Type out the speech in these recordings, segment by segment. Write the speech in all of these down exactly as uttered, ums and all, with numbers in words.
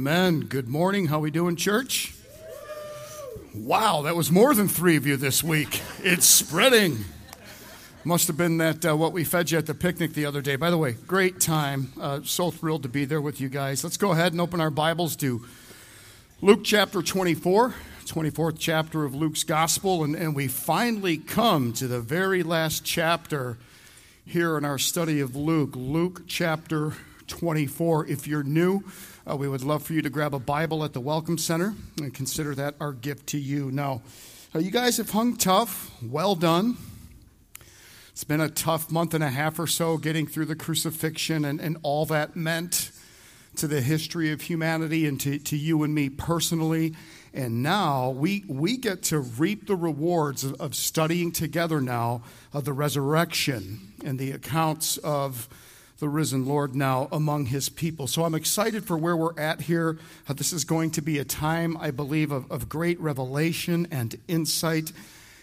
Amen. Good morning. How we doing, church? Wow, that was more than three of you this week. It's spreading. Must have been that uh, what we fed you at the picnic the other day. By the way, great time. Uh, so thrilled to be there with you guys. Let's go ahead and open our Bibles to Luke chapter twenty-four, twenty-fourth chapter of Luke's gospel, and, and we finally come to the very last chapter here in our study of Luke, Luke chapter twenty-four. If you're new, uh, we would love for you to grab a Bible at the Welcome Center and consider that our gift to you. Now, uh, you guys have hung tough. Well done. It's been a tough month and a half or so getting through the crucifixion and, and all that meant to the history of humanity and to, to you and me personally. And now we we get to reap the rewards of, of studying together now of the resurrection and the accounts of the risen Lord now among his people. So I'm excited for where we're at here. This is going to be a time, I believe, of, of great revelation and insight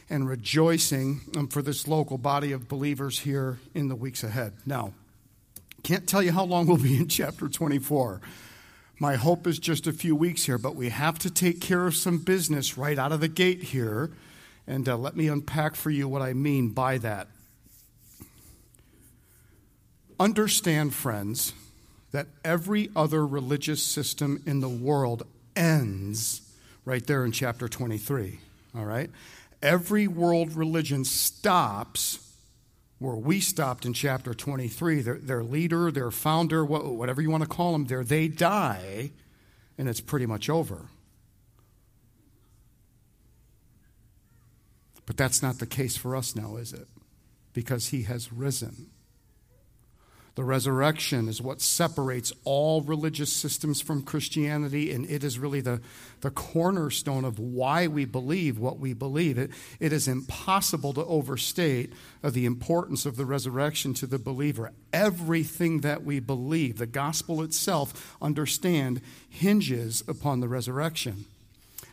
and rejoicing for this local body of believers here in the weeks ahead. Now, can't tell you how long we'll be in chapter twenty-four. My hope is just a few weeks here, but we have to take care of some business right out of the gate here, and uh, let me unpack for you what I mean by that. Understand, friends, that every other religious system in the world ends right there in chapter twenty-three, all right? Every world religion stops where we stopped in chapter twenty-three. Their, their leader, their founder, whatever you want to call them there, they die, and it's pretty much over. But that's not the case for us now, is it? Because he has risen. The resurrection is what separates all religious systems from Christianity, and it is really the, the cornerstone of why we believe what we believe. It, it is impossible to overstate uh, the importance of the resurrection to the believer. Everything that we believe, the gospel itself, understand, hinges upon the resurrection.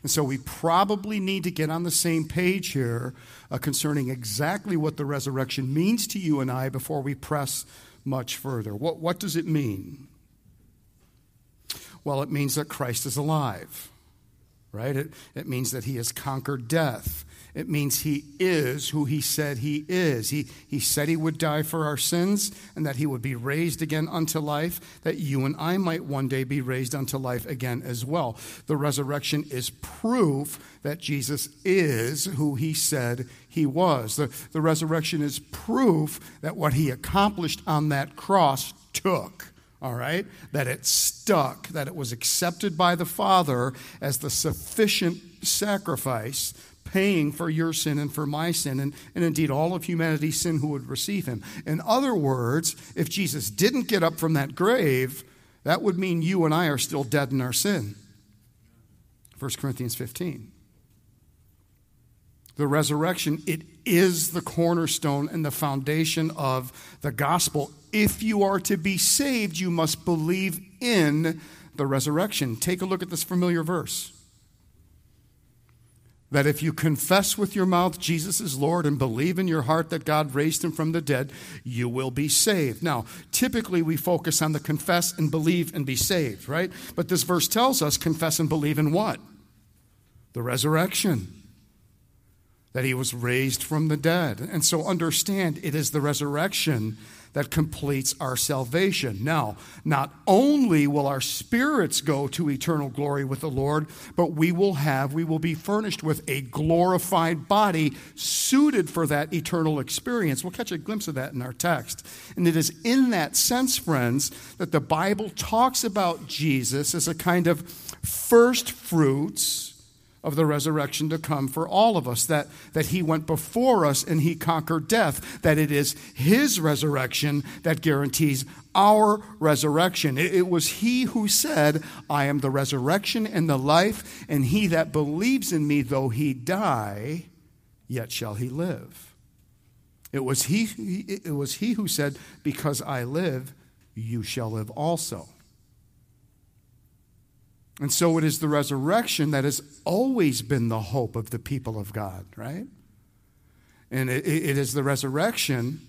And so we probably need to get on the same page here uh, concerning exactly what the resurrection means to you and I before we press much further. What, what does it mean? Well, it means that Christ is alive, right? It, it means that he has conquered death. It means he is who he said he is. He, he said he would die for our sins and that he would be raised again unto life, that you and I might one day be raised unto life again as well. The resurrection is proof that Jesus is who he said he was. The, the resurrection is proof that what he accomplished on that cross took. All right, that it stuck, that it was accepted by the Father as the sufficient sacrifice paying for your sin and for my sin and, and indeed all of humanity's sin who would receive him. In other words, if Jesus didn't get up from that grave, that would mean you and I are still dead in our sin. First Corinthians fifteen. The resurrection, it is the cornerstone and the foundation of the gospel. If you are to be saved, you must believe in the resurrection. Take a look at this familiar verse. That if you confess with your mouth Jesus is Lord and believe in your heart that God raised him from the dead, you will be saved. Now, typically we focus on the confess and believe and be saved, right? But this verse tells us confess and believe in what? The resurrection. That he was raised from the dead. And so understand it is the resurrection that completes our salvation. Now, not only will our spirits go to eternal glory with the Lord, but we will have, we will be furnished with a glorified body suited for that eternal experience. We'll catch a glimpse of that in our text. And it is in that sense, friends, that the Bible talks about Jesus as a kind of first fruits of the resurrection to come for all of us, that, that he went before us and he conquered death, that it is his resurrection that guarantees our resurrection. It, it was he who said, I am the resurrection and the life, and he that believes in me, though he die, yet shall he live. It was he, it was he who said, because I live, you shall live also. And so it is the resurrection that has always been the hope of the people of God, right? And it, it is the resurrection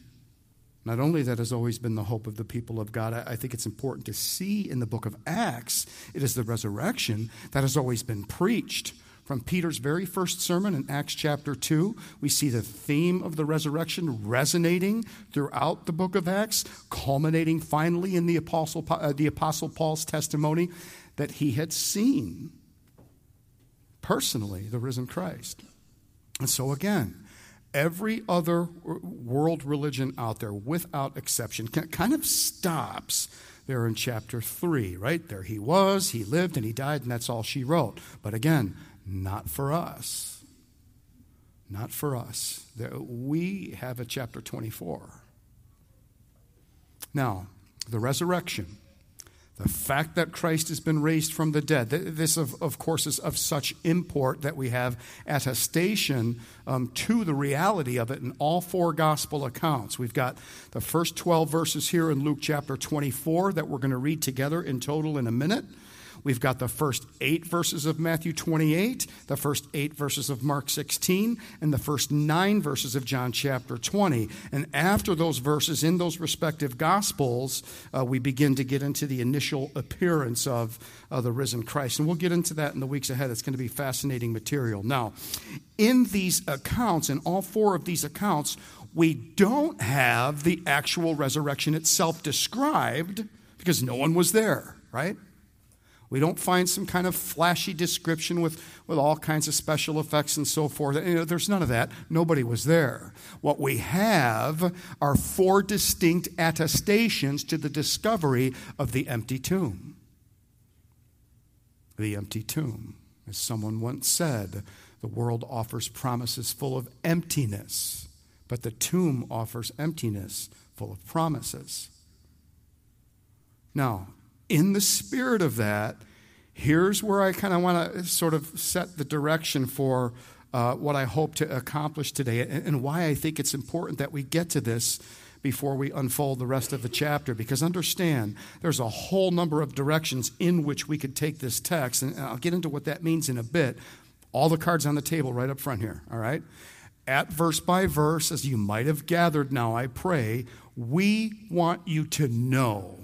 Not only that has always been the hope of the people of God, I think it's important to see in the book of Acts, it is the resurrection that has always been preached. From Peter's very first sermon in Acts chapter two, we see the theme of the resurrection resonating throughout the book of Acts, culminating finally in the Apostle, uh, the Apostle Paul's testimony that he had seen personally the risen Christ. And so again, every other world religion out there, without exception, kind of stops there in chapter three, right? There he was, he lived, and he died, and that's all she wrote. But again, not for us. Not for us. We have a chapter twenty-four. Now, the resurrection, the fact that Christ has been raised from the dead, this, of, of course, is of such import that we have attestation um, to the reality of it in all four gospel accounts. We've got the first twelve verses here in Luke chapter twenty-four that we're going to read together in total in a minute. We've got the first eight verses of Matthew twenty-eight, the first eight verses of Mark sixteen, and the first nine verses of John chapter twenty. And after those verses in those respective Gospels, uh, we begin to get into the initial appearance of uh, the risen Christ. And we'll get into that in the weeks ahead. It's going to be fascinating material. Now, in these accounts, in all four of these accounts, we don't have the actual resurrection itself described because no one was there, right? We don't find some kind of flashy description with, with all kinds of special effects and so forth. You know, there's none of that. Nobody was there. What we have are four distinct attestations to the discovery of the empty tomb. The empty tomb. As someone once said, the world offers promises full of emptiness, but the tomb offers emptiness full of promises. Now, in the spirit of that, here's where I kind of want to sort of set the direction for uh, what I hope to accomplish today and, and why I think it's important that we get to this before we unfold the rest of the chapter. Because understand, there's a whole number of directions in which we could take this text, and I'll get into what that means in a bit. All the cards on the table right up front here, all right? At verse by verse, as you might have gathered now, I pray, we want you to know.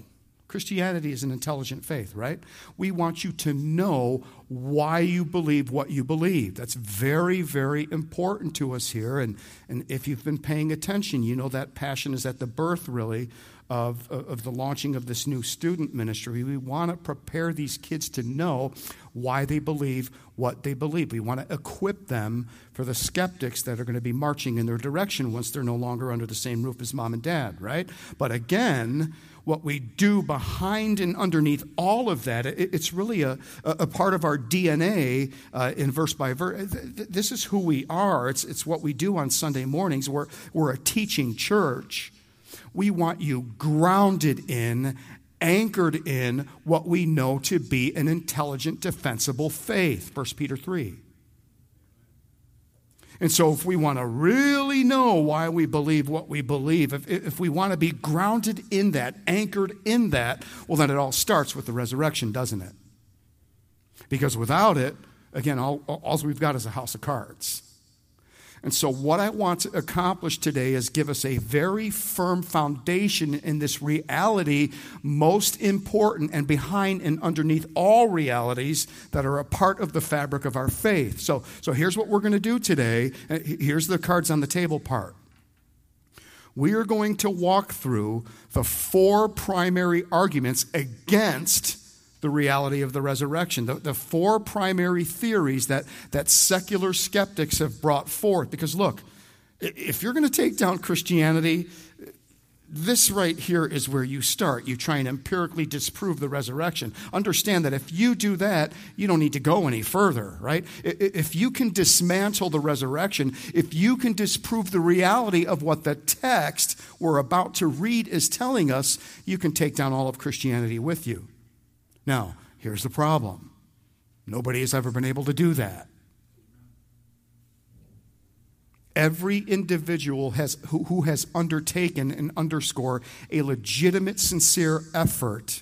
Christianity is an intelligent faith, right? We want you to know why you believe what you believe. That's very, very important to us here. And, and if you've been paying attention, you know that passion is at the birth, really, of, of the launching of this new student ministry. We want to prepare these kids to know why they believe what they believe. We want to equip them for the skeptics that are going to be marching in their direction once they're no longer under the same roof as mom and dad, right? But again, what we do behind and underneath all of that, it's really a, a part of our D N A uh, in verse by verse. This is who we are. It's, it's what we do on Sunday mornings. We're, we're a teaching church. We want you grounded in, anchored in what we know to be an intelligent, defensible faith, First Peter three. And so if we want to really know why we believe what we believe, if, if we want to be grounded in that, anchored in that, well, then it all starts with the resurrection, doesn't it? Because without it, again, all, all we've got is a house of cards. And so what I want to accomplish today is give us a very firm foundation in this reality, most important and behind and underneath all realities that are a part of the fabric of our faith. So, so here's what we're going to do today. Here's the cards on the table part. We are going to walk through the four primary arguments against the reality of the resurrection, the, the four primary theories that, that secular skeptics have brought forth. Because look, if you're going to take down Christianity, this right here is where you start. You try and empirically disprove the resurrection. Understand that if you do that, you don't need to go any further, right? If you can dismantle the resurrection, if you can disprove the reality of what the text we're about to read is telling us, you can take down all of Christianity with you. Now, here's the problem. Nobody has ever been able to do that. Every individual has who, who has undertaken and underscore a legitimate, sincere effort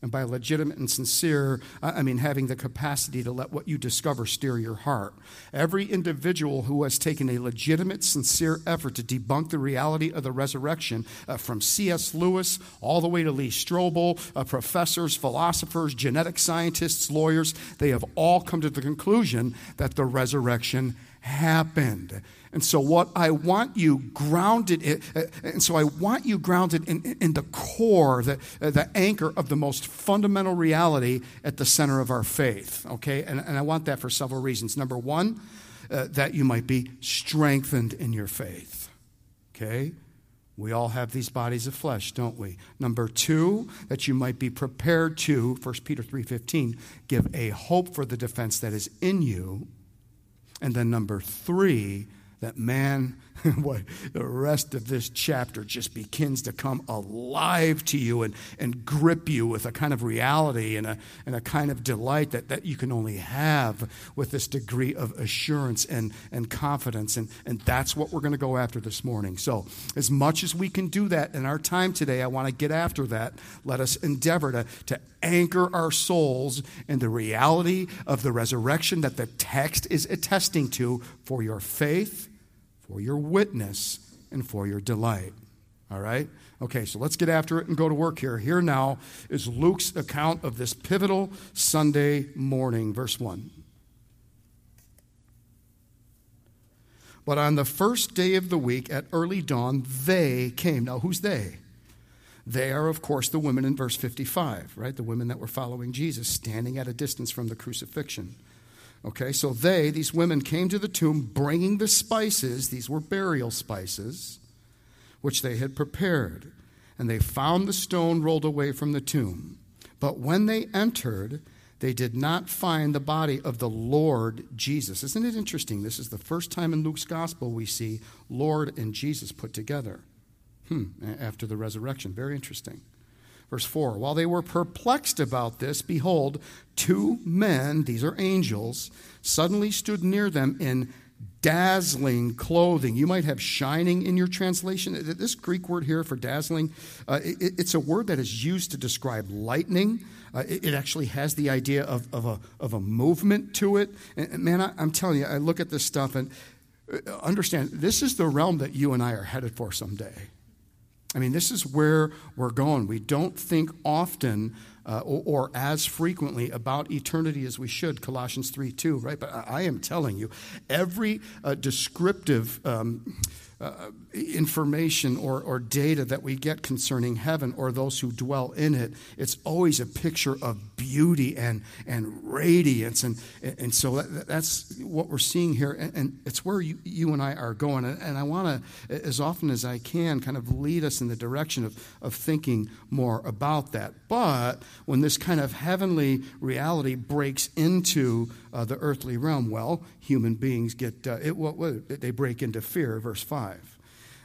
And by legitimate and sincere, I mean having the capacity to let what you discover steer your heart. Every individual who has taken a legitimate, sincere effort to debunk the reality of the resurrection, uh, from C S Lewis all the way to Lee Strobel, uh, professors, philosophers, genetic scientists, lawyers, they have all come to the conclusion that the resurrection happened. And so what I want you grounded in, and so I want you grounded in, in the core, the, the anchor of the most fundamental reality at the center of our faith, okay? And, and I want that for several reasons. Number one, uh, that you might be strengthened in your faith, okay? We all have these bodies of flesh, don't we? Number two, that you might be prepared to, First Peter three fifteen, give a hope for the defense that is in you. And then number three, that man, what the rest of this chapter just begins to come alive to you and, and grip you with a kind of reality and a and a kind of delight that, that you can only have with this degree of assurance and, and confidence. And, and that's what we're going to go after this morning. So as much as we can do that in our time today, I want to get after that. Let us endeavor to, to anchor our souls in the reality of the resurrection that the text is attesting to for your faith, for your witness, and for your delight. All right? Okay, so let's get after it and go to work here. Here now is Luke's account of this pivotal Sunday morning. Verse one. But on the first day of the week at early dawn, they came. Now, who's they? They are, of course, the women in verse fifty-five, right? The women that were following Jesus, standing at a distance from the crucifixion. Okay, so they, these women, came to the tomb bringing the spices. These were burial spices, which they had prepared. And they found the stone rolled away from the tomb. But when they entered, they did not find the body of the Lord Jesus. Isn't it interesting? This is the first time in Luke's gospel we see Lord and Jesus put together. Hmm, after the resurrection. Very interesting. Verse four, while they were perplexed about this, behold, two men, these are angels, suddenly stood near them in dazzling clothing. You might have shining in your translation. This Greek word here for dazzling, uh, it, it's a word that is used to describe lightning. Uh, it, it actually has the idea of, of, a, of a movement to it. And, and man, I, I'm telling you, I look at this stuff and understand, this is the realm that you and I are headed for someday. I mean, this is where we're going. We don't think often uh, or, or as frequently about eternity as we should, Colossians three two, right? But I am telling you, every uh, descriptive um, uh, information or, or data that we get concerning heaven or those who dwell in it, it's always a picture of beauty and and radiance. And and so that, that's what we're seeing here. And, and it's where you, you and I are going. And, and I want to, as often as I can, kind of lead us in the direction of, of thinking more about that. But when this kind of heavenly reality breaks into uh, the earthly realm, well, human beings get, uh, it, what, what, they break into fear, verse five.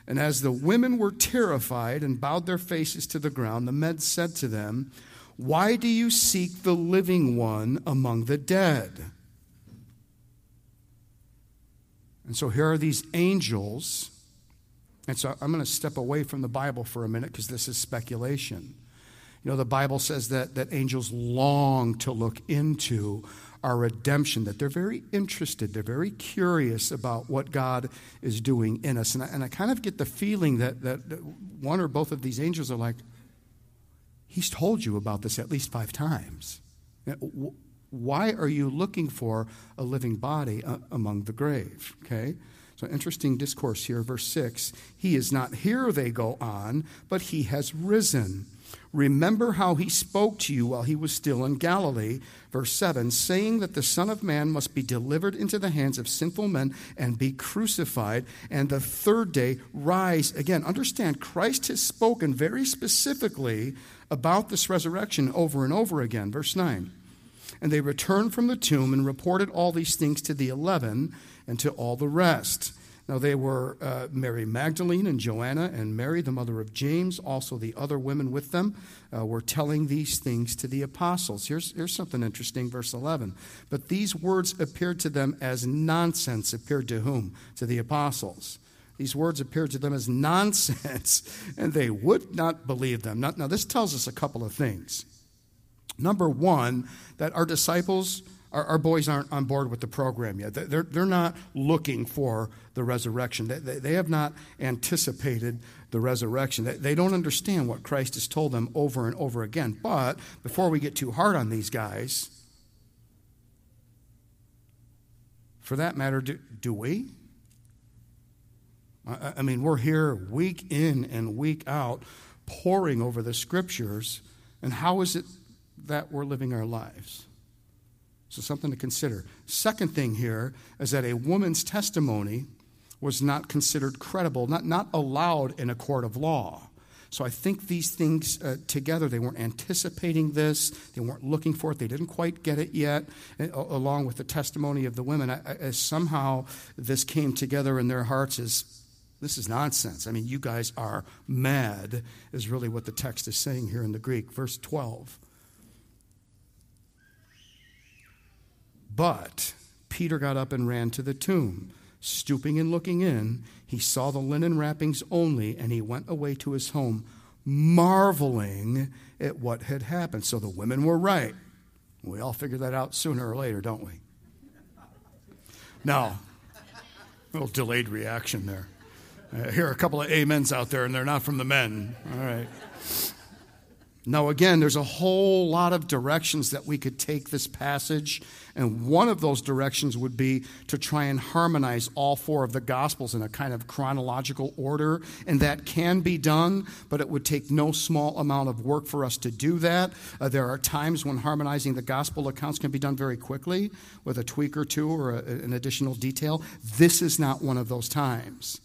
And as the women were terrified and bowed their faces to the ground, the men said to them, "Why do you seek the living one among the dead?" And so here are these angels. And so I'm going to step away from the Bible for a minute because this is speculation. You know, the Bible says that, that angels long to look into our redemption, that they're very interested, they're very curious about what God is doing in us. And I, and I kind of get the feeling that, that, that one or both of these angels are like, he's told you about this at least five times. Why are you looking for a living body among the grave? Okay? So interesting discourse here, verse six. He is not here, they go on, but he has risen. Remember how he spoke to you while he was still in Galilee, verse seven, saying that the Son of Man must be delivered into the hands of sinful men and be crucified, and the third day rise again. Understand, Christ has spoken very specifically about this resurrection over and over again, verse nine. And they returned from the tomb and reported all these things to the eleven and to all the rest. Now, they were uh, Mary Magdalene and Joanna and Mary, the mother of James. Also, the other women with them uh, were telling these things to the apostles. Here's, here's something interesting, verse eleven. But these words appeared to them as nonsense. Appeared to whom? To the apostles. These words appeared to them as nonsense, and they would not believe them. Now, now this tells us a couple of things. Number one, that our disciples, our, our boys aren't on board with the program yet. They're, they're not looking for the resurrection. They, they, they have not anticipated the resurrection. They, they don't understand what Christ has told them over and over again. But before we get too hard on these guys, for that matter, do, do we? I, I mean, we're here week in and week out poring over the scriptures, and how is it that we're living our lives? So something to consider. Second thing here is that a woman's testimony was not considered credible, not, not allowed in a court of law. So I think these things uh, together, they weren't anticipating this, they weren't looking for it, they didn't quite get it yet, and, uh, along with the testimony of the women. I, I, somehow this came together in their hearts as, this is nonsense. I mean, you guys are mad, is really what the text is saying here in the Greek. Verse twelve. But Peter got up and ran to the tomb. Stooping and looking in, he saw the linen wrappings only, and he went away to his home, marveling at what had happened. So the women were right. We all figure that out sooner or later, don't we? Now, a little delayed reaction there. I hear a couple of amens out there, and they're not from the men. All right. Now, again, there's a whole lot of directions that we could take this passage, and one of those directions would be to try and harmonize all four of the Gospels in a kind of chronological order, and that can be done, but it would take no small amount of work for us to do that. Uh, there are times when harmonizing the Gospel accounts can be done very quickly with a tweak or two or a, an additional detail. This is not one of those times.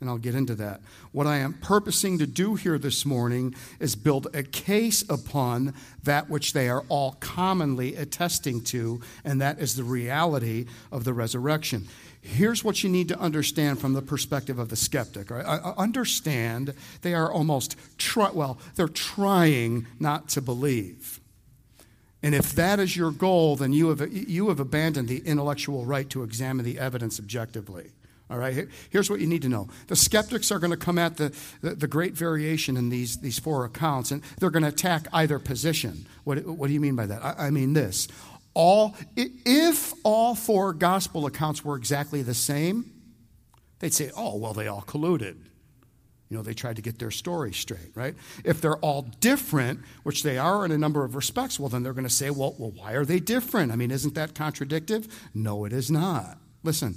And I'll get into that. What I am purposing to do here this morning is build a case upon that which they are all commonly attesting to, and that is the reality of the resurrection. Here's what you need to understand from the perspective of the skeptic. Right? I understand they are almost, try- well, they're trying not to believe. And if that is your goal, then you have you have abandoned the intellectual right to examine the evidence objectively. All right, here's what you need to know. The skeptics are going to come at the, the, the great variation in these, these four accounts, and they're going to attack either position. What, what do you mean by that? I, I mean this. All if all four gospel accounts were exactly the same, they'd say, oh, well, they all colluded. You know, they tried to get their story straight, right? If they're all different, which they are in a number of respects, well, then they're going to say, well, well, why are they different? I mean, isn't that contradictive? No, it is not. Listen.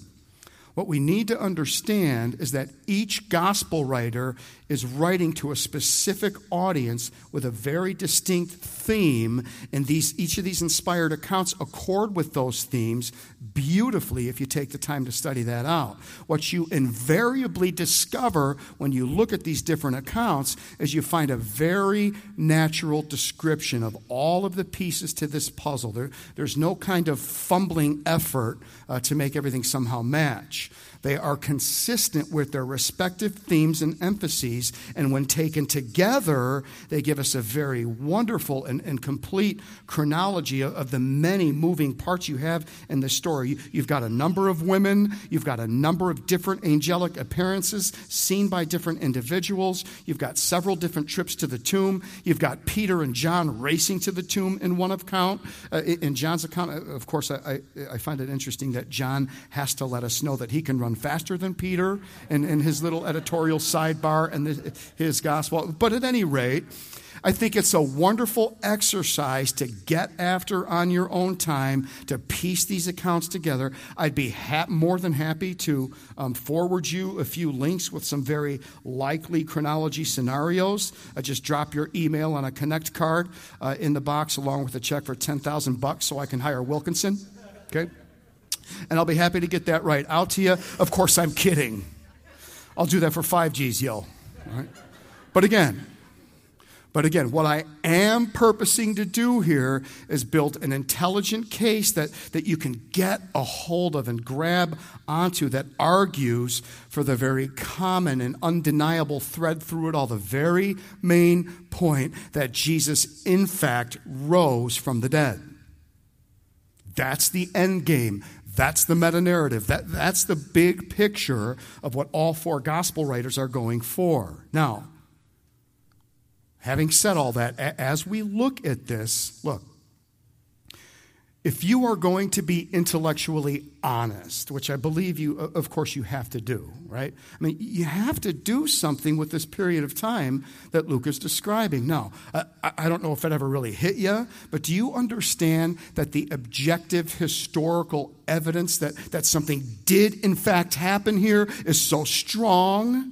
What we need to understand is that each gospel writer is writing to a specific audience with a very distinct theme, and these, each of these inspired accounts accord with those themes beautifully if you take the time to study that out. What you invariably discover when you look at these different accounts is you find a very natural description of all of the pieces to this puzzle. There, there's no kind of fumbling effort uh, to make everything somehow match. They are consistent with their respective themes and emphases, and when taken together, they give us a very wonderful and, and complete chronology of, of the many moving parts you have in the story. You, you've got a number of women. You've got a number of different angelic appearances seen by different individuals. You've got several different trips to the tomb. You've got Peter and John racing to the tomb in one account. Uh, in John's account, of course, I, I, I find it interesting that John has to let us know that he can run faster than Peter in, in his little editorial sidebar and the, his gospel. But at any rate, I think it's a wonderful exercise to get after on your own time to piece these accounts together. I'd be ha- more than happy to um, forward you a few links with some very likely chronology scenarios. Uh, just drop your email on a Connect card uh, in the box along with a check for ten thousand bucks so I can hire Wilkinson. Okay? And I'll be happy to get that right out to you. Of course, I'm kidding. I'll do that for five G's, yo. All right? But again, but again, what I am purposing to do here is build an intelligent case that, that you can get a hold of and grab onto that argues for the very common and undeniable thread through it all, the very main point that Jesus, in fact, rose from the dead. That's the end game. That's the meta-narrative. That, that's the big picture of what all four gospel writers are going for. Now, having said all that, as we look at this, look, if you are going to be intellectually honest, which I believe you, of course, you have to do, right? I mean, you have to do something with this period of time that Luke is describing. Now, I, I don't know if it ever really hit you, but do you understand that the objective historical evidence that, that something did, in fact, happen here is so strong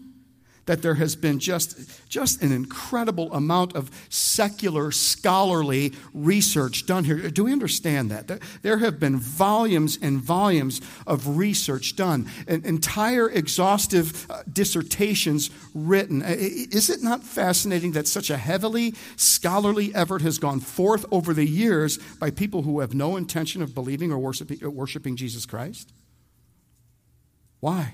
that there has been just, just an incredible amount of secular scholarly research done here? Do we understand that? There have been volumes and volumes of research done, and entire exhaustive dissertations written. Is it not fascinating that such a heavily scholarly effort has gone forth over the years by people who have no intention of believing or worshiping Jesus Christ? Why?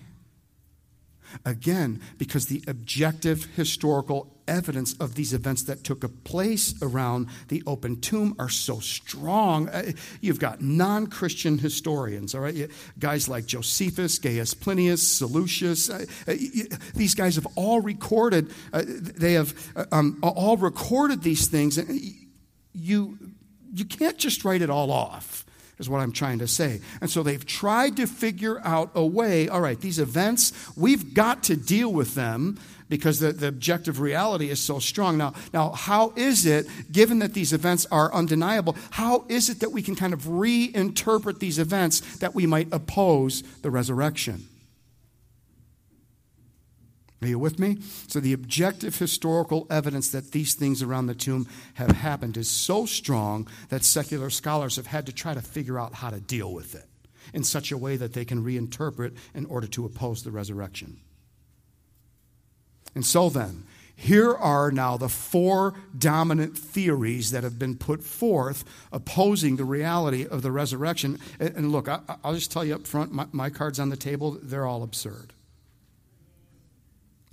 Again, because the objective historical evidence of these events that took a place around the open tomb are so strong. You've got non-Christian historians, all right? Guys like Josephus, Gaius Plinius, Seleucius. These guys have all recorded, they have um, all recorded these things. You, you can't just write it all off, is what I'm trying to say. And so they've tried to figure out a way, all right, these events, we've got to deal with them because the, the objective reality is so strong. Now, now, how is it, given that these events are undeniable, how is it that we can kind of reinterpret these events that we might oppose the resurrection? Are you with me? So the objective historical evidence that these things around the tomb have happened is so strong that secular scholars have had to try to figure out how to deal with it in such a way that they can reinterpret in order to oppose the resurrection. And so then, here are now the four dominant theories that have been put forth opposing the reality of the resurrection. And look, I'll just tell you up front, my cards on the table, they're all absurd.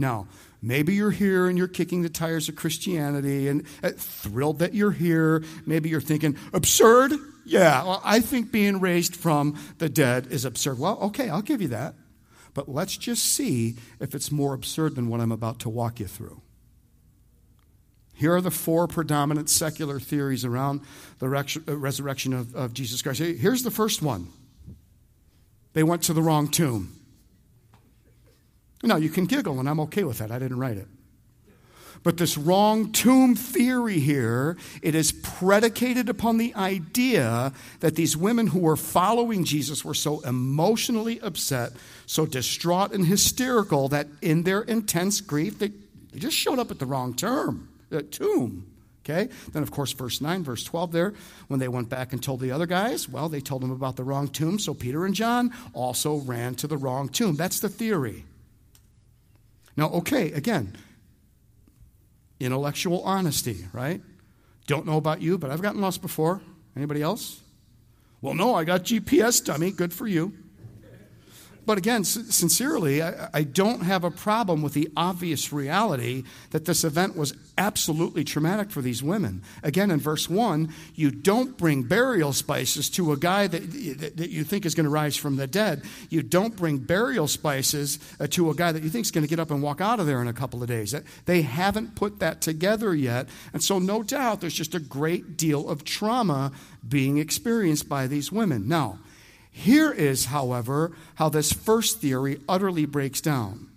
Now, maybe you're here and you're kicking the tires of Christianity and thrilled that you're here. Maybe you're thinking, absurd? Yeah, well, I think being raised from the dead is absurd. Well, okay, I'll give you that. But let's just see if it's more absurd than what I'm about to walk you through. Here are the four predominant secular theories around the resurrection of, of Jesus Christ. Here's the first one. They went to the wrong tomb. Now, you can giggle, and I'm okay with that. I didn't write it. But this wrong tomb theory here, it is predicated upon the idea that these women who were following Jesus were so emotionally upset, so distraught and hysterical, that in their intense grief, they, they just showed up at the wrong term, the tomb. Okay? Then, of course, verse nine, verse twelve there, when they went back and told the other guys, well, they told them about the wrong tomb, so Peter and John also ran to the wrong tomb. That's the theory. Now, okay, again, intellectual honesty, right? Don't know about you, but I've gotten lost before. Anybody else? Well, no, I got G P S, dummy. Good for you. But again, sincerely, I, I don't have a problem with the obvious reality that this event was absolutely traumatic for these women. Again, in verse one, you don't bring burial spices to a guy that, that you think is going to rise from the dead. You don't bring burial spices to a guy that you think is going to get up and walk out of there in a couple of days. They haven't put that together yet. And so no doubt there's just a great deal of trauma being experienced by these women. Now, here is, however, how this first theory utterly breaks down.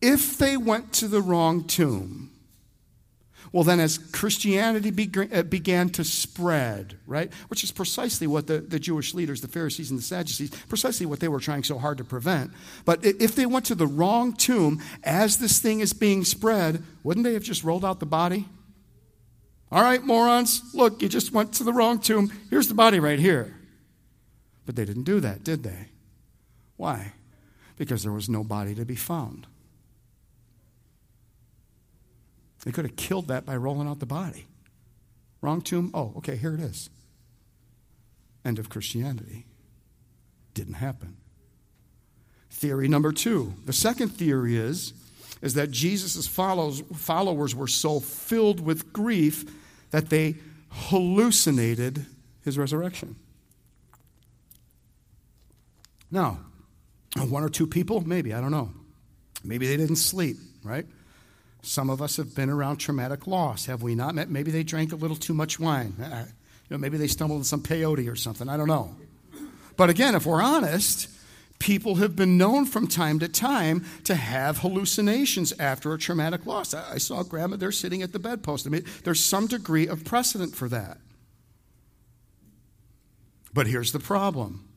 If they went to the wrong tomb, well, then as Christianity began to spread, right, which is precisely what the, the Jewish leaders, the Pharisees and the Sadducees, precisely what they were trying so hard to prevent. But if they went to the wrong tomb, as this thing is being spread, wouldn't they have just rolled out the body? All right, morons, look, you just went to the wrong tomb. Here's the body right here. But they didn't do that, did they? Why? Because there was no body to be found. They could have killed that by rolling out the body. Wrong tomb? Oh, okay, here it is. End of Christianity. Didn't happen. Theory number two. The second theory is, is that Jesus' followers were so filled with grief that they hallucinated his resurrection. Now, one or two people, maybe, I don't know. Maybe they didn't sleep, right? Some of us have been around traumatic loss, have we not? Maybe they drank a little too much wine. You know, maybe they stumbled in some peyote or something. I don't know. But again, if we're honest, people have been known from time to time to have hallucinations after a traumatic loss. I saw Grandma there sitting at the bedpost. I mean, there's some degree of precedent for that. But here's the problem.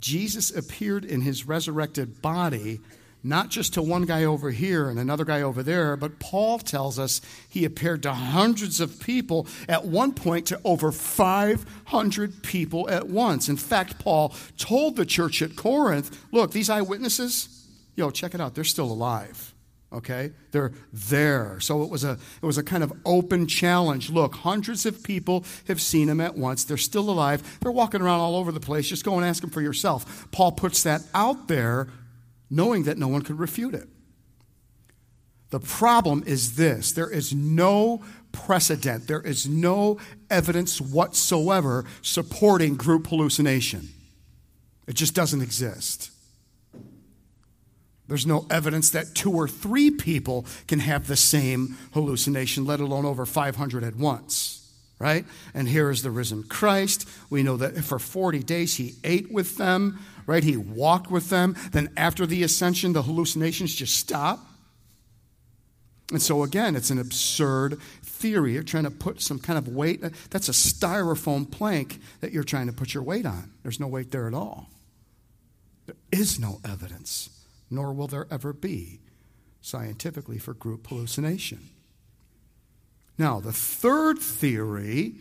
Jesus appeared in his resurrected body, not just to one guy over here and another guy over there, but Paul tells us he appeared to hundreds of people, at one point to over five hundred people at once. In fact, Paul told the church at Corinth, look, these eyewitnesses, yo, check it out, they're still alive, okay? They're there. So it was a it was a kind of open challenge. Look, hundreds of people have seen him at once. They're still alive. They're walking around all over the place. Just go and ask them for yourself. Paul puts that out there, knowing that no one could refute it. The problem is this. There is no precedent. There is no evidence whatsoever supporting group hallucination. It just doesn't exist. There's no evidence that two or three people can have the same hallucination, let alone over five hundred at once. Right? And here is the risen Christ. We know that for forty days he ate with them, right? He walked with them. Then after the ascension, the hallucinations just stop. And so again, it's an absurd theory. You're trying to put some kind of weight. That's a styrofoam plank that you're trying to put your weight on. There's no weight there at all. There is no evidence, nor will there ever be scientifically for group hallucination. Now, the third theory,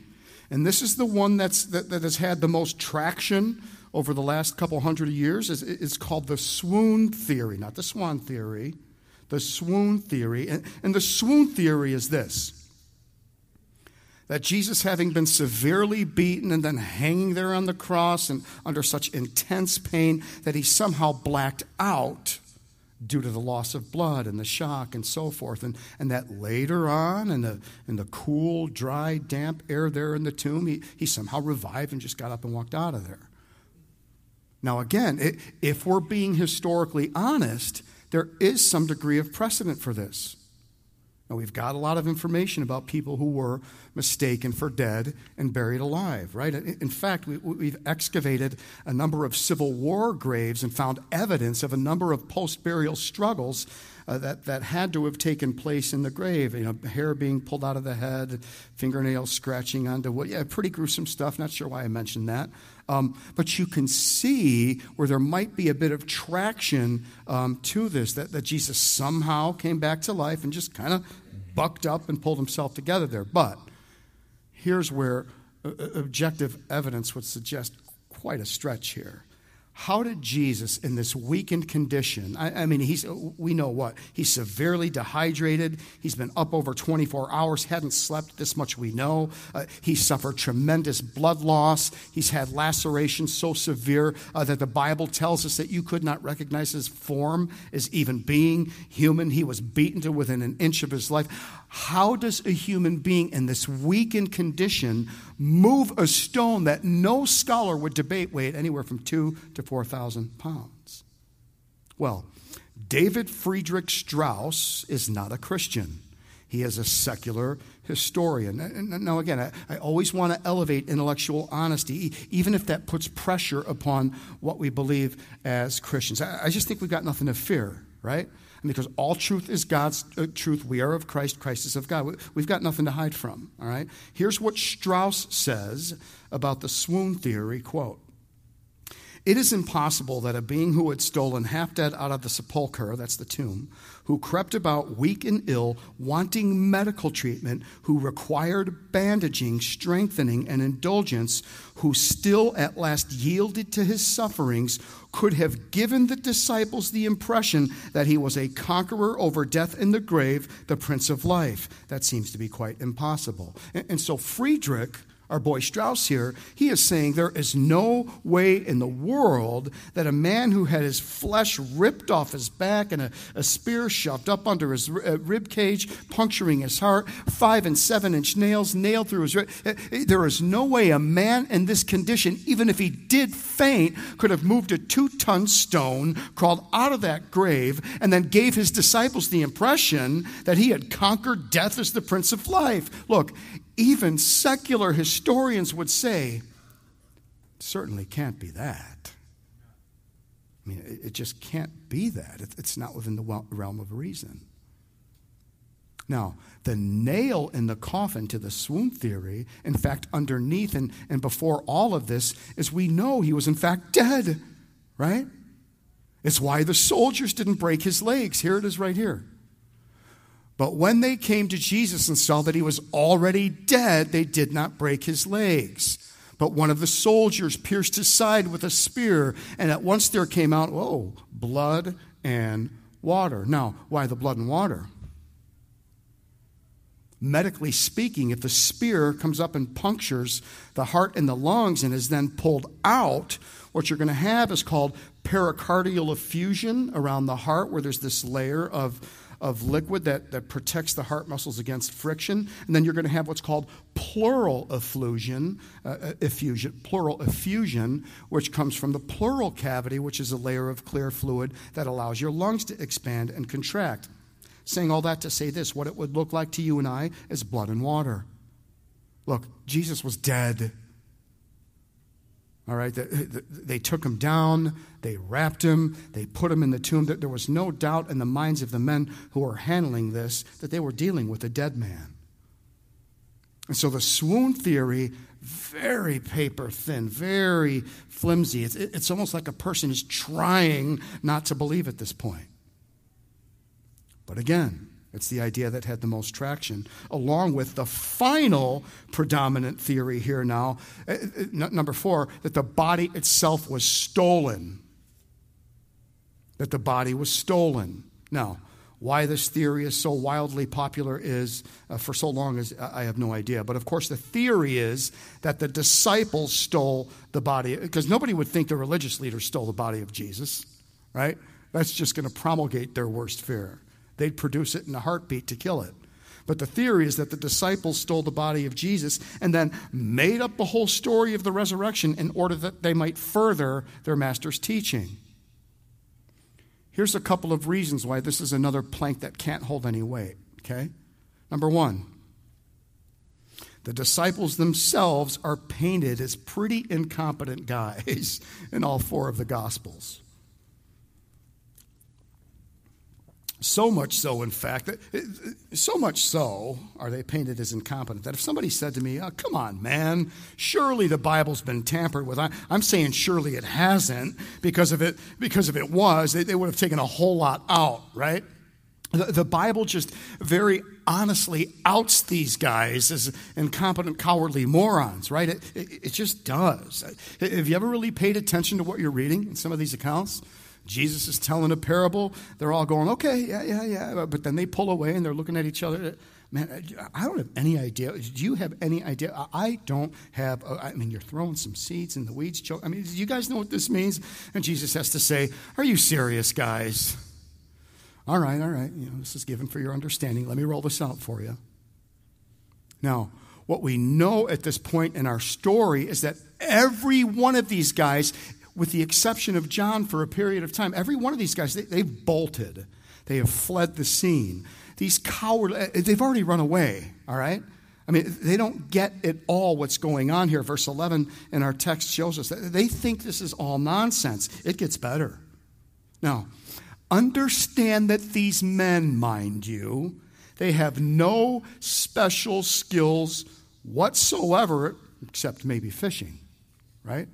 and this is the one that's, that, that has had the most traction over the last couple hundred years, is, is called the swoon theory, not the swan theory, the swoon theory. And, and the swoon theory is this, that Jesus, having been severely beaten and then hanging there on the cross and under such intense pain, that he somehow blacked out due to the loss of blood and the shock and so forth, and, and that later on in the in the cool, dry, damp air there in the tomb, he, he somehow revived and just got up and walked out of there. Now again, it, if we're being historically honest, there is some degree of precedent for this. Now we've got a lot of information about people who were mistaken for dead and buried alive, right? In fact, we, we've excavated a number of Civil War graves and found evidence of a number of post-burial struggles uh, that, that had to have taken place in the grave. You know, hair being pulled out of the head, fingernails scratching onto wood. Yeah, pretty gruesome stuff. Not sure why I mentioned that. Um, but you can see where there might be a bit of traction um, to this, that, that Jesus somehow came back to life and just kind of bucked up and pulled himself together there. But here's where uh, objective evidence would suggest quite a stretch here. How did Jesus, in this weakened condition, I, I mean, he's we know what, he's severely dehydrated, he's been up over twenty-four hours, hadn't slept, this much we know, uh, he suffered tremendous blood loss, he's had lacerations so severe uh, that the Bible tells us that you could not recognize his form as even being human, he was beaten to within an inch of his life. How does a human being in this weakened condition move a stone that no scholar would debate weighed anywhere from two to four thousand pounds? Well, David Friedrich Strauss is not a Christian. He is a secular historian. Now, again, I, I always want to elevate intellectual honesty, even if that puts pressure upon what we believe as Christians. I, I just think we've got nothing to fear, right? Because all truth is God's uh, truth. We are of Christ. Christ is of God. We, we've got nothing to hide from, all right? Here's what Strauss says about the swoon theory, quote, "It is impossible that a being who had stolen half dead out of the sepulchre," that's the tomb, "who crept about weak and ill, wanting medical treatment, who required bandaging, strengthening, and indulgence, who still at last yielded to his sufferings, could have given the disciples the impression that he was a conqueror over death in the grave, the Prince of Life. That seems to be quite impossible." And, and so Friedrich, our boy Strauss here, he is saying there is no way in the world that a man who had his flesh ripped off his back and a, a spear shoved up under his rib cage, puncturing his heart, five and seven inch nails nailed through his rib. There is no way a man in this condition, even if he did faint, could have moved a two-ton stone, crawled out of that grave, and then gave his disciples the impression that he had conquered death as the Prince of Life. Look, even secular historians would say, certainly can't be that. I mean, it, it just can't be that. It, it's not within the realm of reason. Now, the nail in the coffin to the swoon theory, in fact, underneath and, and before all of this, is we know he was in fact dead, right? It's why the soldiers didn't break his legs. Here it is right here. But when they came to Jesus and saw that he was already dead, they did not break his legs. But one of the soldiers pierced his side with a spear, and at once there came out, whoa, blood and water. Now, why the blood and water? Medically speaking, if the spear comes up and punctures the heart and the lungs and is then pulled out, what you're going to have is called pericardial effusion around the heart, where there's this layer of of liquid that, that protects the heart muscles against friction. And then you're going to have what's called pleural effusion, uh, effusion, pleural effusion, which comes from the pleural cavity, which is a layer of clear fluid that allows your lungs to expand and contract. Saying all that to say this, what it would look like to you and I is blood and water. Look, Jesus was dead. All right, they took him down, they wrapped him, they put him in the tomb. There was no doubt in the minds of the men who were handling this that they were dealing with a dead man. And so the swoon theory, very paper thin, very flimsy. It's, it's almost like a person is trying not to believe at this point. But again, it's the idea that had the most traction, along with the final predominant theory here now, number four, that the body itself was stolen. That the body was stolen. Now, why this theory is so wildly popular is, uh, for so long, is I have no idea. But of course, the theory is that the disciples stole the body, because nobody would think the religious leaders stole the body of Jesus, right? That's just going to promulgate their worst fear. They'd produce it in a heartbeat to kill it. But the theory is that the disciples stole the body of Jesus and then made up the whole story of the resurrection in order that they might further their master's teaching. Here's a couple of reasons why this is another plank that can't hold any weight, okay? Number one, the disciples themselves are painted as pretty incompetent guys in all four of the Gospels. So much so, in fact, so much so are they painted as incompetent that if somebody said to me, oh, come on, man, surely the Bible's been tampered with. I, I'm saying surely it hasn't, because if it, because if it was, they, they would have taken a whole lot out, right? The, the Bible just very honestly outs these guys as incompetent, cowardly morons, right? It, it, it just does. Have you ever really paid attention to what you're reading in some of these accounts? Jesus is telling a parable. They're all going, okay, yeah, yeah, yeah. But then they pull away and they're looking at each other. Man, I don't have any idea. Do you have any idea? I don't have, a, I mean, you're throwing some seeds in the weeds. I mean, do you guys know what this means? And Jesus has to say, are you serious, guys? All right, all right. You know, this is given for your understanding. Let me roll this out for you. Now, what we know at this point in our story is that every one of these guys, with the exception of John for a period of time, every one of these guys, they, they've bolted. They have fled the scene. These cowards, they've already run away, all right? I mean, they don't get at all what's going on here. Verse eleven in our text shows us that they think this is all nonsense. It gets better. Now, understand that these men, mind you, they have no special skills whatsoever, except maybe fishing, right?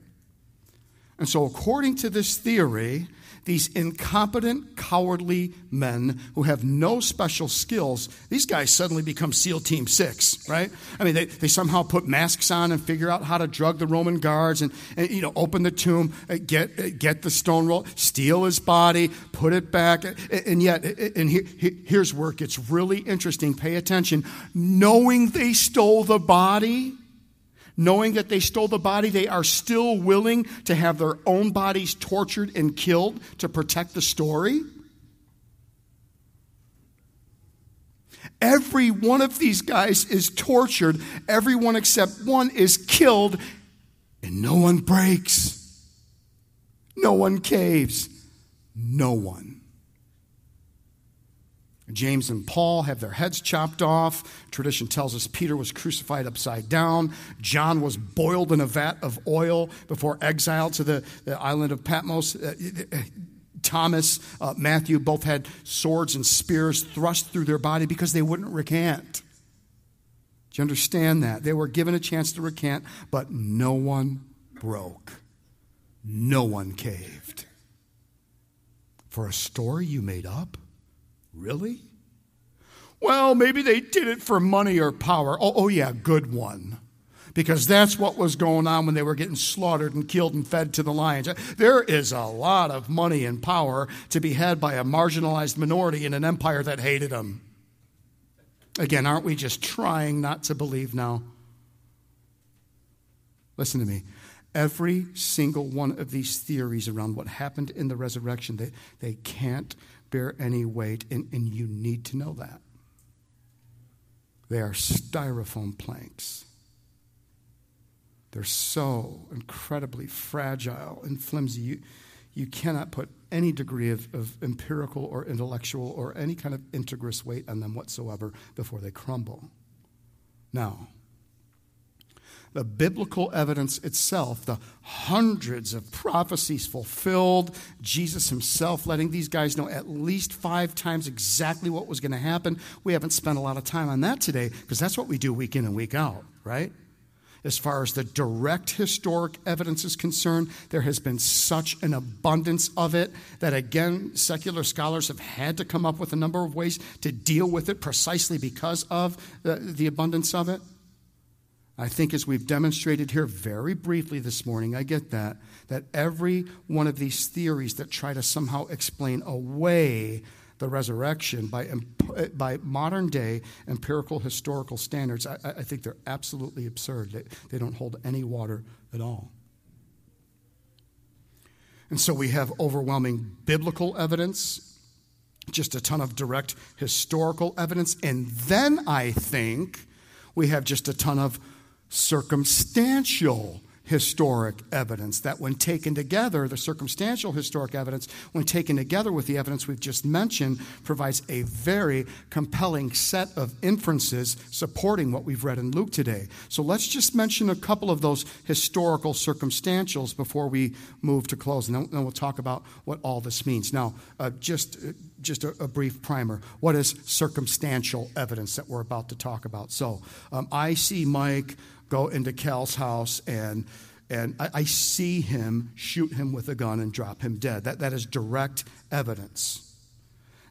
And so according to this theory, these incompetent, cowardly men who have no special skills, these guys suddenly become SEAL Team Six, right? I mean, they, they somehow put masks on and figure out how to drug the Roman guards and, and you know, open the tomb, get get the stone roll, steal his body, put it back. And yet, and here, here's where it gets really interesting. Pay attention. Knowing they stole the body, Knowing that they stole the body, they are still willing to have their own bodies tortured and killed to protect the story. Every one of these guys is tortured. Everyone except one is killed, and no one breaks. No one caves. No one. James and Paul have their heads chopped off. Tradition tells us Peter was crucified upside down. John was boiled in a vat of oil before exile to the, the island of Patmos. Uh, Thomas, uh, Matthew both had swords and spears thrust through their body because they wouldn't recant. Do you understand that? They were given a chance to recant, but no one broke. No one caved. For a story you made up? Really? Well, maybe they did it for money or power. Oh, oh yeah, good one. Because that's what was going on when they were getting slaughtered and killed and fed to the lions. There is a lot of money and power to be had by a marginalized minority in an empire that hated them. Again, aren't we just trying not to believe now? Listen to me. Every single one of these theories around what happened in the resurrection, they, they can't bear any weight, and, and you need to know that. They are styrofoam planks. They're so incredibly fragile and flimsy. You, you cannot put any degree of, of empirical or intellectual or any kind of integrous weight on them whatsoever before they crumble. Now, the biblical evidence itself, the hundreds of prophecies fulfilled, Jesus himself letting these guys know at least five times exactly what was going to happen. We haven't spent a lot of time on that today because that's what we do week in and week out, right? As far as the direct historic evidence is concerned, there has been such an abundance of it that, again, secular scholars have had to come up with a number of ways to deal with it precisely because of the, the abundance of it. I think as we've demonstrated here very briefly this morning, I get that, that every one of these theories that try to somehow explain away the resurrection by by modern-day empirical historical standards, I, I think they're absolutely absurd. They, they don't hold any water at all. And so we have overwhelming biblical evidence, just a ton of direct historical evidence, and then I think we have just a ton of circumstantial historic evidence that when taken together, the circumstantial historic evidence, when taken together with the evidence we've just mentioned, provides a very compelling set of inferences supporting what we've read in Luke today. So let's just mention a couple of those historical circumstantials before we move to close, and then we'll talk about what all this means. Now, uh, just... Just a, a brief primer. What is circumstantial evidence that we're about to talk about? So um, I see Mike go into Cal's house, and and I, I see him shoot him with a gun and drop him dead. That that is direct evidence.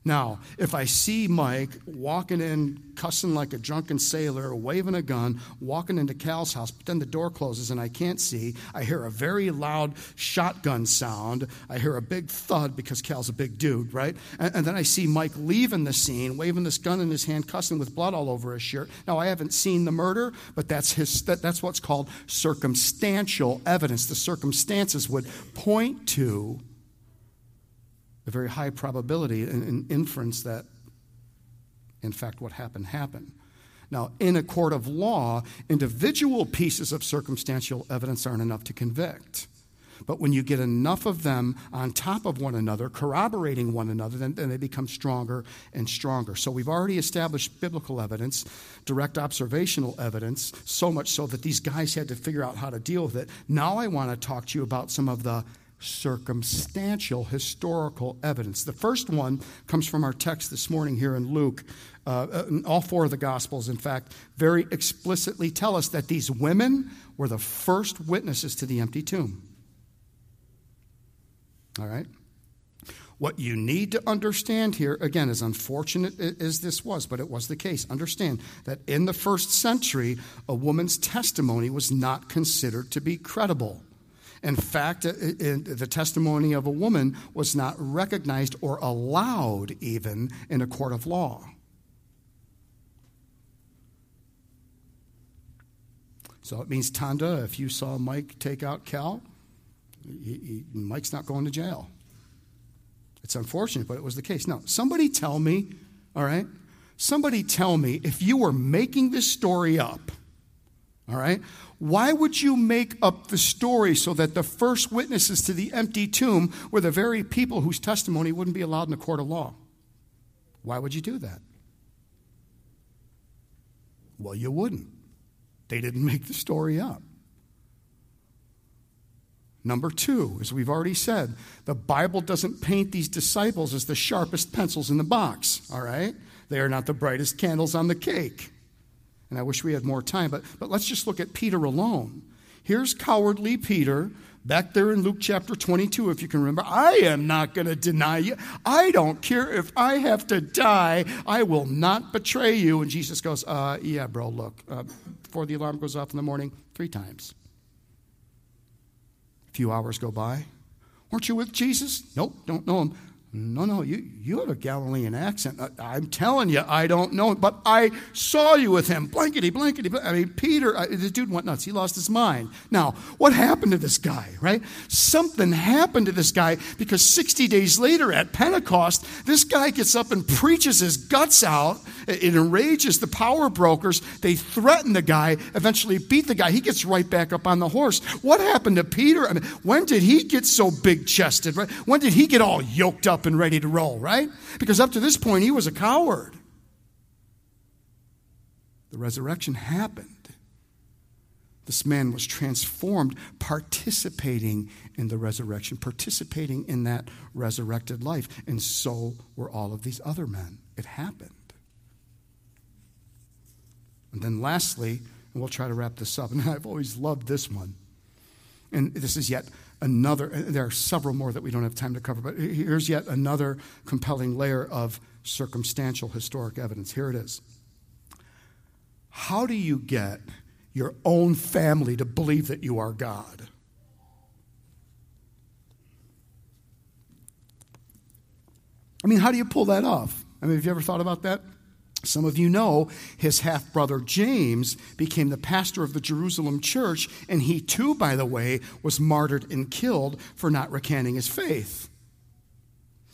Now, if I see Mike walking in, cussing like a drunken sailor, waving a gun, walking into Cal's house, but then the door closes and I can't see, I hear a very loud shotgun sound. I hear a big thud because Cal's a big dude, right? And, and then I see Mike leaving the scene, waving this gun in his hand, cussing with blood all over his shirt. Now, I haven't seen the murder, but that's his. That, that's what's called circumstantial evidence. The circumstances would point to a very high probability and, and inference that, in fact, what happened happened. Now, in a court of law, individual pieces of circumstantial evidence aren't enough to convict. But when you get enough of them on top of one another, corroborating one another, then, then they become stronger and stronger. So we've already established biblical evidence, direct observational evidence, so much so that these guys had to figure out how to deal with it. Now I want to talk to you about some of the circumstantial historical evidence. The first one comes from our text this morning here in Luke. Uh, in all four of the Gospels, in fact, very explicitly tell us that these women were the first witnesses to the empty tomb. All right? What you need to understand here, again, as unfortunate as this was, but it was the case, understand that in the first century, a woman's testimony was not considered to be credible. In fact, the testimony of a woman was not recognized or allowed even in a court of law. So it means, Tonda, if you saw Mike take out Cal, he, he, Mike's not going to jail. It's unfortunate, but it was the case. Now, somebody tell me, all right, somebody tell me if you were making this story up, all right, why would you make up the story so that the first witnesses to the empty tomb were the very people whose testimony wouldn't be allowed in a court of law? Why would you do that? Well, you wouldn't. They didn't make the story up. Number two, as we've already said, the Bible doesn't paint these disciples as the sharpest pencils in the box, all right? They are not the brightest candles on the cake. And I wish we had more time, but, but let's just look at Peter alone. Here's cowardly Peter back there in Luke chapter twenty-two, if you can remember. I am not going to deny you. I don't care if I have to die. I will not betray you. And Jesus goes, uh, yeah, bro, look, uh, before the alarm goes off in the morning, three times. A few hours go by. Weren't you with Jesus? Nope, don't know him. No, no, you, you have a Galilean accent. I, I'm telling you, I don't know, but I saw you with him. Blankety, blankety, blankety. I mean, Peter, I, the dude went nuts. He lost his mind. Now, what happened to this guy, right? Something happened to this guy because sixty days later at Pentecost, this guy gets up and preaches his guts out. It enrages the power brokers. They threaten the guy, eventually beat the guy. He gets right back up on the horse. What happened to Peter? I mean, when did he get so big-chested, right? When did he get all yoked up and ready to roll, right? Because up to this point, he was a coward. The resurrection happened. This man was transformed, participating in the resurrection, participating in that resurrected life. And so were all of these other men. It happened. And then lastly, and we'll try to wrap this up, and I've always loved this one. And this is yet another, there are several more that we don't have time to cover, but here's yet another compelling layer of circumstantial historic evidence. Here it is. How do you get your own family to believe that you are God? I mean, how do you pull that off? I mean, have you ever thought about that? Some of you know his half-brother James became the pastor of the Jerusalem church, and he too, by the way, was martyred and killed for not recanting his faith.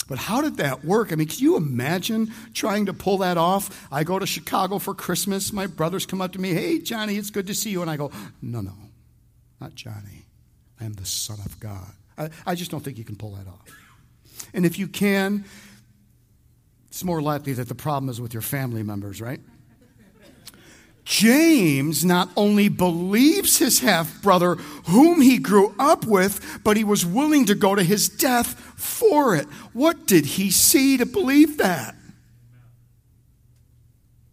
But how did that work? I mean, can you imagine trying to pull that off? I go to Chicago for Christmas. My brothers come up to me, hey, Johnny, it's good to see you. And I go, no, no, not Johnny. I am the Son of God. I, I just don't think you can pull that off. And if you can, it's more likely that the problem is with your family members, right? James not only believes his half-brother, whom he grew up with, but he was willing to go to his death for it. What did he see to believe that?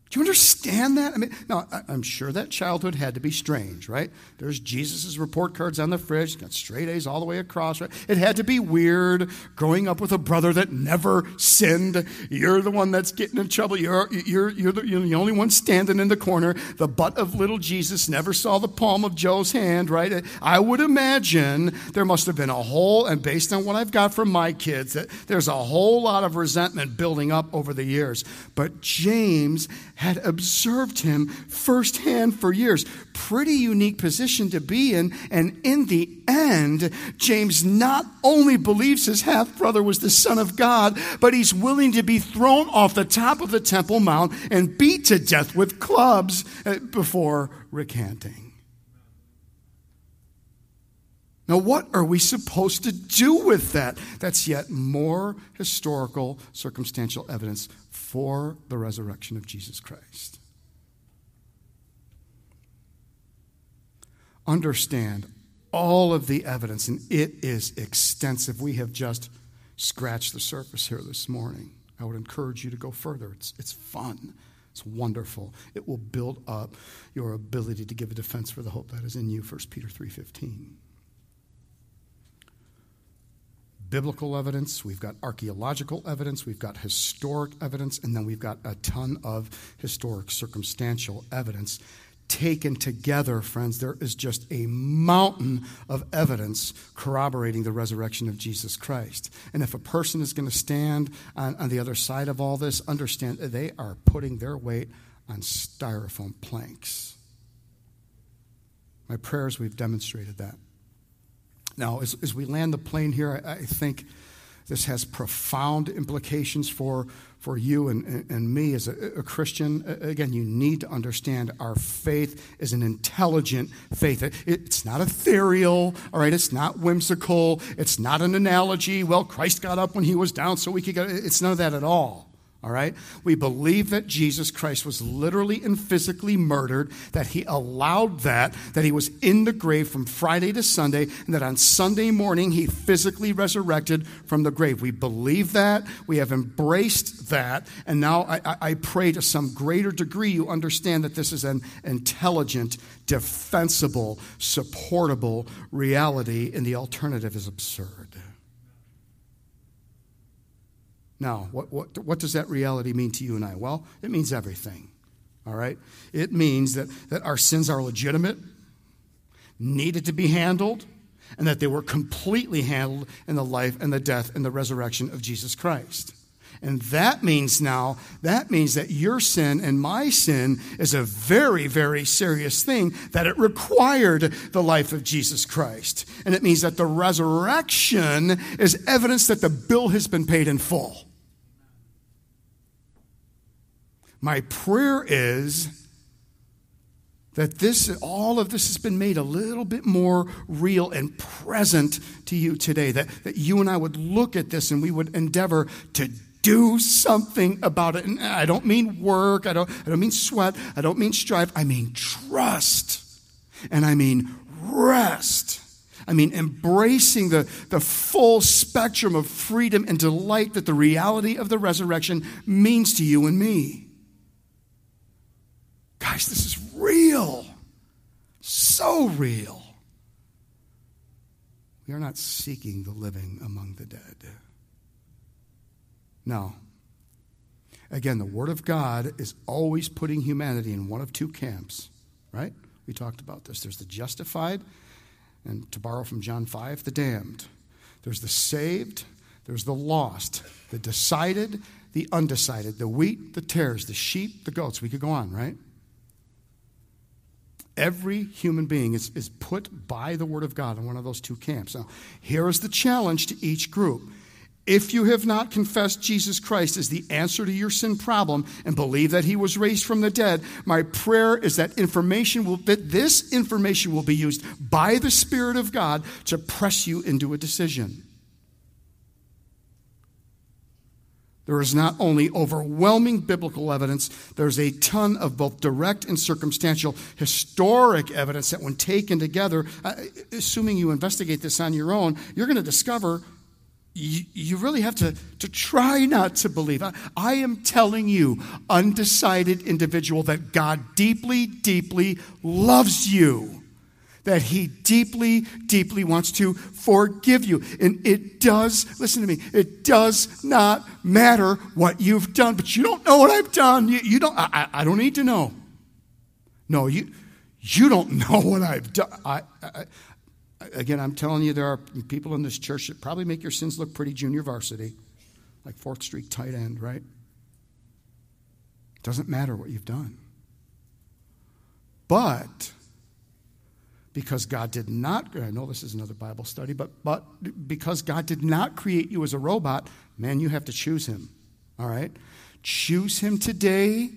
Do you understand that? I mean, now, I'm sure that childhood had to be strange, right? There's Jesus' report cards on the fridge, got straight A's all the way across, right? It had to be weird growing up with a brother that never sinned. You're the one that's getting in trouble. You're, you're, you're, the, you're the only one standing in the corner. The butt of little Jesus never saw the palm of Joe's hand, right? I would imagine there must have been a whole, and based on what I've got from my kids, that there's a whole lot of resentment building up over the years. But James had observed him firsthand for years. Pretty unique position to be in. And in the end, James not only believes his half-brother was the Son of God, but he's willing to be thrown off the top of the Temple Mount and beat to death with clubs before recanting. Now, what are we supposed to do with that? That's yet more historical, circumstantial evidence for the resurrection of Jesus Christ. Understand all of the evidence, and it is extensive. We have just scratched the surface here this morning. I would encourage you to go further. It's, it's fun. It's wonderful. It will build up your ability to give a defense for the hope that is in you, First Peter three fifteen. Biblical evidence, we've got archaeological evidence, we've got historic evidence, and then we've got a ton of historic circumstantial evidence. Taken together, friends, there is just a mountain of evidence corroborating the resurrection of Jesus Christ. And if a person is going to stand on, on the other side of all this, understand they are putting their weight on styrofoam planks. My prayers, we've demonstrated that. Now, as, as we land the plane here, I, I think this has profound implications for, for you and, and, and me as a, a Christian. Again, you need to understand our faith is an intelligent faith. It, it's not ethereal, all right? It's not whimsical. It's not an analogy. Well, Christ got up when he was down so we could get. It's none of that at all, All right? We believe that Jesus Christ was literally and physically murdered, that he allowed that, that he was in the grave from Friday to Sunday, and that on Sunday morning he physically resurrected from the grave. We believe that. We have embraced that. And now I, I, I pray to some greater degree you understand that this is an intelligent, defensible, supportable reality, and the alternative is absurd. Now, what, what what does that reality mean to you and I? Well, it means everything, all right? It means that, that our sins are legitimate, needed to be handled, and that they were completely handled in the life and the death and the resurrection of Jesus Christ. And that means now, that means that your sin and my sin is a very, very serious thing, that it required the life of Jesus Christ. And it means that the resurrection is evidence that the bill has been paid in full. My prayer is that this, all of this has been made a little bit more real and present to you today, that, that you and I would look at this and we would endeavor to do something about it. And I don't mean work. I don't, I don't mean sweat. I don't mean strive. I mean trust. And I mean rest. I mean embracing the, the full spectrum of freedom and delight that the reality of the resurrection means to you and me. Guys, this is real. So real. We are not seeking the living among the dead. No. Again, the Word of God is always putting humanity in one of two camps, right? We talked about this. There's the justified, and to borrow from John five, the damned. There's the saved, there's the lost, the decided, the undecided, the wheat, the tares, the sheep, the goats. We could go on, right? Every human being is, is put by the Word of God in one of those two camps. Now, here is the challenge to each group. If you have not confessed Jesus Christ as the answer to your sin problem and believe that he was raised from the dead, my prayer is that information will, that this information will be used by the Spirit of God to press you into a decision. There is not only overwhelming biblical evidence, there's a ton of both direct and circumstantial historic evidence that when taken together, assuming you investigate this on your own, you're going to discover You, you really have to, to try not to believe. I, I am telling you, undecided individual, that God deeply, deeply loves you. That he deeply, deeply wants to forgive you. And it does, listen to me, it does not matter what you've done. But you don't know what I've done. You, you don't, I, I don't need to know. No, you you don't know what I've done. I, I Again, I'm telling you, there are people in this church that probably make your sins look pretty junior varsity, like Fourth Street tight end, right? It doesn't matter what you've done. But because God did not, I know this is another Bible study, but, but because God did not create you as a robot, man, you have to choose him, all right? Choose him today.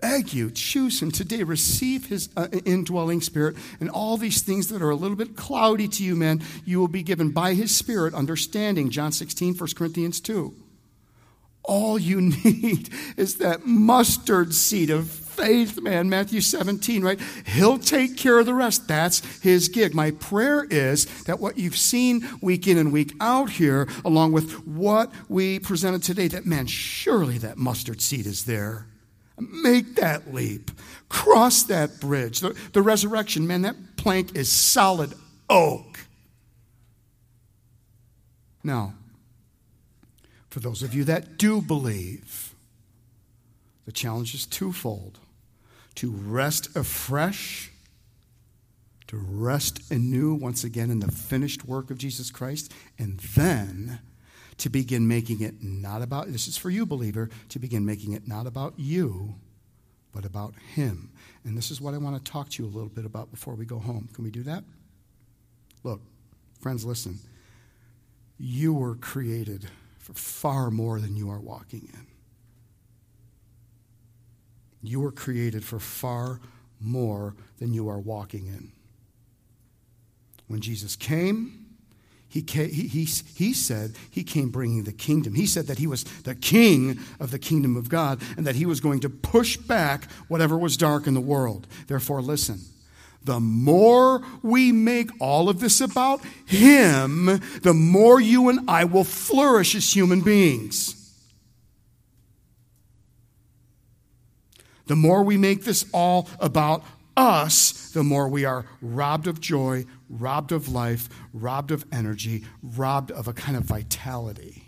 Beg you, choose him today. Receive his uh, indwelling Spirit, and all these things that are a little bit cloudy to you, man, you will be given by his Spirit understanding. John sixteen, First Corinthians two. All you need is that mustard seed of faith, man. Matthew seventeen, right? He'll take care of the rest. That's his gig. My prayer is that what you've seen week in and week out here, along with what we presented today, that, man, surely that mustard seed is there. Make that leap. Cross that bridge. The, the resurrection, man, that plank is solid oak. Now, for those of you that do believe, the challenge is twofold. To rest afresh, to rest anew once again in the finished work of Jesus Christ, and then to begin making it not about, this is for you, believer, to begin making it not about you, but about him. And this is what I want to talk to you a little bit about before we go home. Can we do that? Look, friends, listen. You were created for far more than you are walking in. You were created for far more than you are walking in. When Jesus came, He, came, he, he, he said he came bringing the kingdom. He said that he was the king of the kingdom of God and that he was going to push back whatever was dark in the world. Therefore, listen, the more we make all of this about him, the more you and I will flourish as human beings. The more we make this all about us, the more we are robbed of joy, robbed of life, robbed of energy, robbed of a kind of vitality.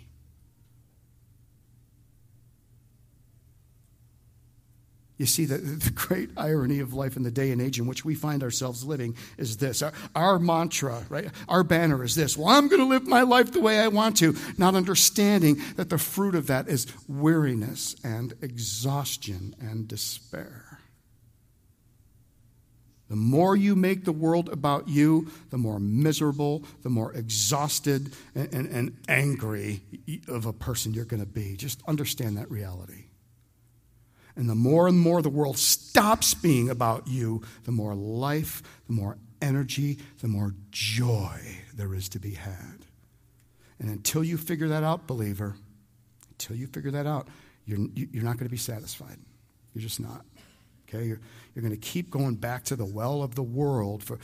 You see, the, the great irony of life in the day and age in which we find ourselves living is this. Our, our mantra, right? Our banner is this. Well, I'm going to live my life the way I want to, not understanding that the fruit of that is weariness and exhaustion and despair. The more you make the world about you, the more miserable, the more exhausted and, and, and angry of a person you're going to be. Just understand that reality. And the more and more the world stops being about you, the more life, the more energy, the more joy there is to be had. And until you figure that out, believer, until you figure that out, you're, you're not going to be satisfied. You're just not. Okay, you're, you're going to keep going back to the well of the world for,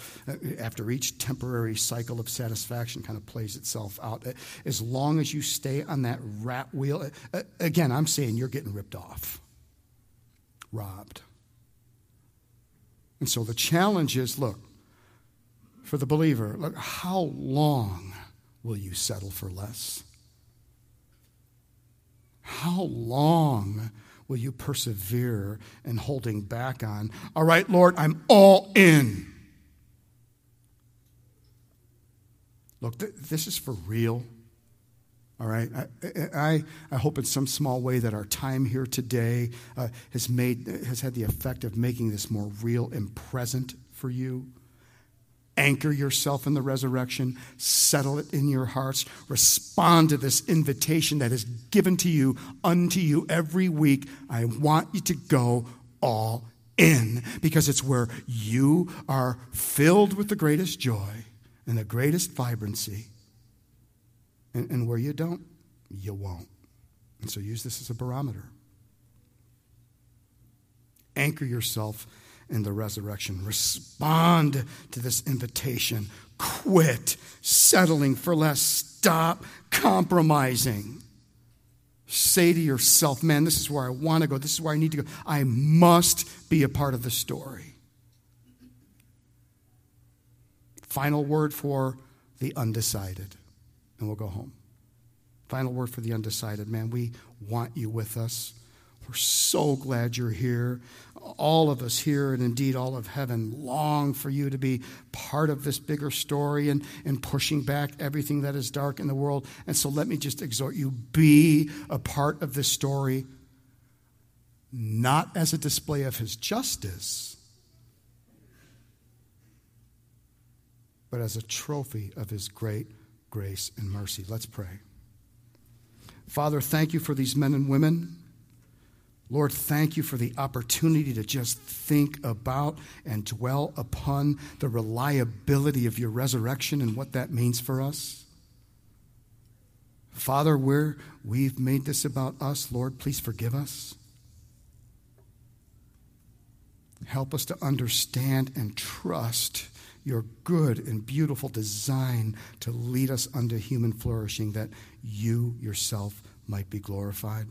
after each temporary cycle of satisfaction kind of plays itself out. As long as you stay on that rat wheel, again, I'm saying you're getting ripped off, robbed. And so the challenge is, look, for the believer, look, how long will you settle for less? How long will you persevere in holding back on, all right, Lord, I'm all in? Look, th- this is for real, all right? I, I, I hope in some small way that our time here today uh, has made has had the effect of making this more real and present for you. Anchor yourself in the resurrection. Settle it in your hearts. Respond to this invitation that is given to you, unto you every week. I want you to go all in because it's where you are filled with the greatest joy and the greatest vibrancy. And, and where you don't, you won't. And so use this as a barometer. Anchor yourself in the resurrection. Respond to this invitation. Quit settling for less. Stop compromising. Say to yourself, man, this is where I want to go. This is where I need to go. I must be a part of the story. Final word for the undecided, and we'll go home. Final word for the undecided, man, we want you with us. We're so glad you're here. All of us here, and indeed all of heaven, long for you to be part of this bigger story and, and pushing back everything that is dark in the world. And so let me just exhort you, be a part of this story, not as a display of his justice, but as a trophy of his great grace and mercy. Let's pray. Father, thank you for these men and women. Lord, thank you for the opportunity to just think about and dwell upon the reliability of your resurrection and what that means for us. Father, where we've made this about us, Lord, please forgive us. Help us to understand and trust your good and beautiful design to lead us unto human flourishing, that you yourself might be glorified.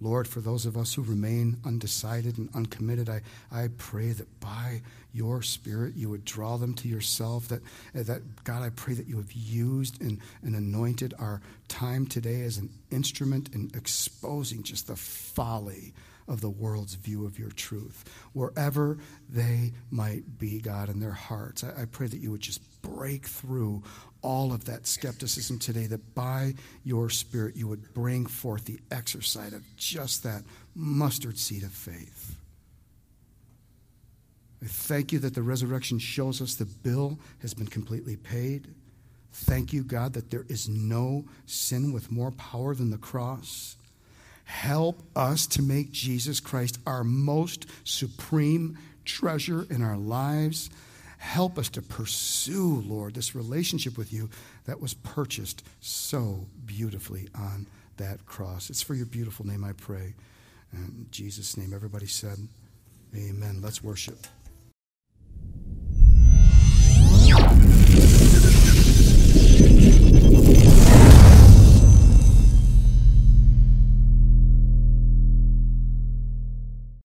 Lord, for those of us who remain undecided and uncommitted, I, I pray that by your Spirit you would draw them to yourself, that, that God, I pray that you have used and, and anointed our time today as an instrument in exposing just the folly of the world's view of your truth, wherever they might be, God, in their hearts. I, I pray that you would just break through all of that skepticism today, that by your Spirit you would bring forth the exercise of just that mustard seed of faith. I thank you that the resurrection shows us the bill has been completely paid. Thank you, God, that there is no sin with more power than the cross. Help us to make Jesus Christ our most supreme treasure in our lives. Help us to pursue, Lord, this relationship with you that was purchased so beautifully on that cross. It's for your beautiful name I pray. In Jesus' name, everybody said, amen. Let's worship.